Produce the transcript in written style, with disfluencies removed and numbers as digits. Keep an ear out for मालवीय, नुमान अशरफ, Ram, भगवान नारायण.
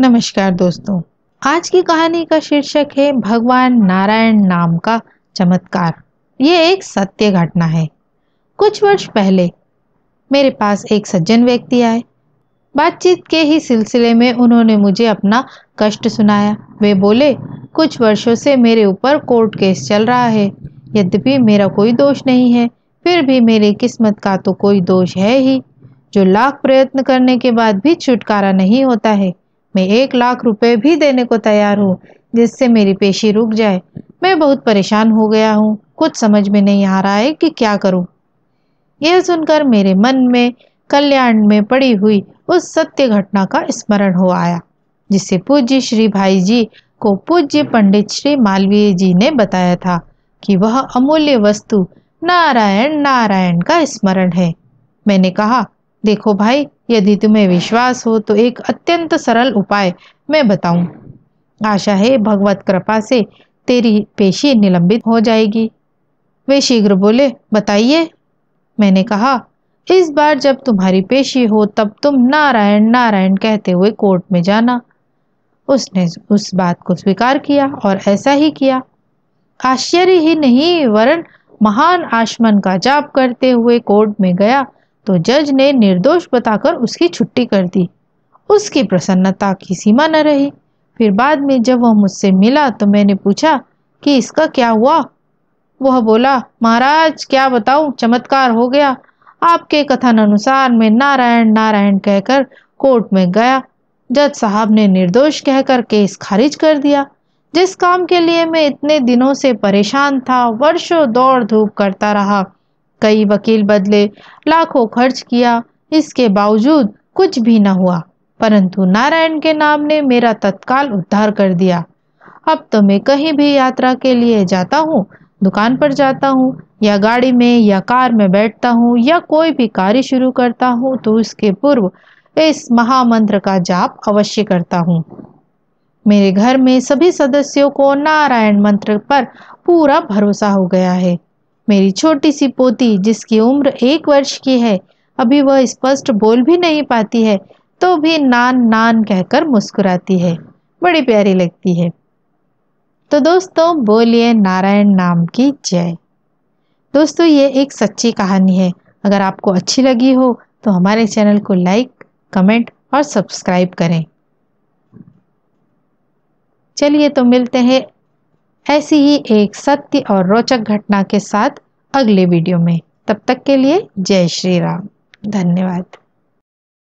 नमस्कार दोस्तों, आज की कहानी का शीर्षक है भगवान नारायण नाम का चमत्कार। ये एक सत्य घटना है। कुछ वर्ष पहले मेरे पास एक सज्जन व्यक्ति आए। बातचीत के ही सिलसिले में उन्होंने मुझे अपना कष्ट सुनाया। वे बोले, कुछ वर्षों से मेरे ऊपर कोर्ट केस चल रहा है। यद्यपि मेरा कोई दोष नहीं है, फिर भी मेरी किस्मत का तो कोई दोष है ही, जो लाख प्रयत्न करने के बाद भी छुटकारा नहीं होता है। मैं 1 लाख रुपए भी देने को तैयार हूँ जिससे मेरी पेशी रुक जाए। मैं बहुत परेशान हो गया हूँ, कुछ समझ में नहीं आ रहा है कि क्या करूँ। यह सुनकर मेरे मन में कल्याण में पड़ी हुई उस सत्य घटना का स्मरण हो आया, जिससे पूज्य श्री भाई जी को पूज्य पंडित श्री मालवीय जी ने बताया था कि वह अमूल्य वस्तु नारायण नारायण का स्मरण है। मैंने कहा, देखो भाई, यदि तुम्हें विश्वास हो तो एक अत्यंत सरल उपाय मैं बताऊं। आशा है भगवत कृपा से तेरी पेशी निलंबित हो जाएगी। वे शीघ्र बोले, बताइए। मैंने कहा, इस बार जब तुम्हारी पेशी हो तब तुम नारायण नारायण कहते हुए कोर्ट में जाना। उसने उस बात को स्वीकार किया और ऐसा ही किया। आश्चर्य ही नहीं वरन महान आचमन का जाप करते हुए कोर्ट में गया तो जज ने निर्दोष बताकर उसकी छुट्टी कर दी। उसकी प्रसन्नता की सीमा न रही। फिर बाद में जब वह मुझसे मिला तो मैंने पूछा कि इसका क्या हुआ। वह बोला, महाराज क्या बताऊं, चमत्कार हो गया। आपके कथन अनुसार मैं नारायण नारायण कहकर कोर्ट में गया। जज साहब ने निर्दोष कहकर केस खारिज कर दिया। जिस काम के लिए मैं इतने दिनों से परेशान था, वर्षों दौड़ धूप करता रहा, कई वकील बदले, लाखों खर्च किया, इसके बावजूद कुछ भी न हुआ। परंतु नारायण के नाम ने मेरा तत्काल उद्धार कर दिया। अब तो मैं कहीं भी यात्रा के लिए जाता हूँ, दुकान पर जाता हूँ या गाड़ी में या कार में बैठता हूँ या कोई भी कार्य शुरू करता हूँ तो उसके पूर्व इस महामंत्र का जाप अवश्य करता हूँ। मेरे घर में सभी सदस्यों को नारायण मंत्र पर पूरा भरोसा हो गया है। मेरी छोटी सी पोती, जिसकी उम्र 1 वर्ष की है, अभी वह स्पष्ट बोल भी नहीं पाती है, तो भी नान नान कहकर मुस्कुराती है, बड़ी प्यारी लगती है। तो दोस्तों, बोलिए नारायण नाम की जय। दोस्तों, ये एक सच्ची कहानी है। अगर आपको अच्छी लगी हो तो हमारे चैनल को लाइक, कमेंट और सब्सक्राइब करें। चलिए तो मिलते हैं ऐसी ही एक सत्य और रोचक घटना के साथ अगले वीडियो में। तब तक के लिए जय श्री राम। धन्यवाद।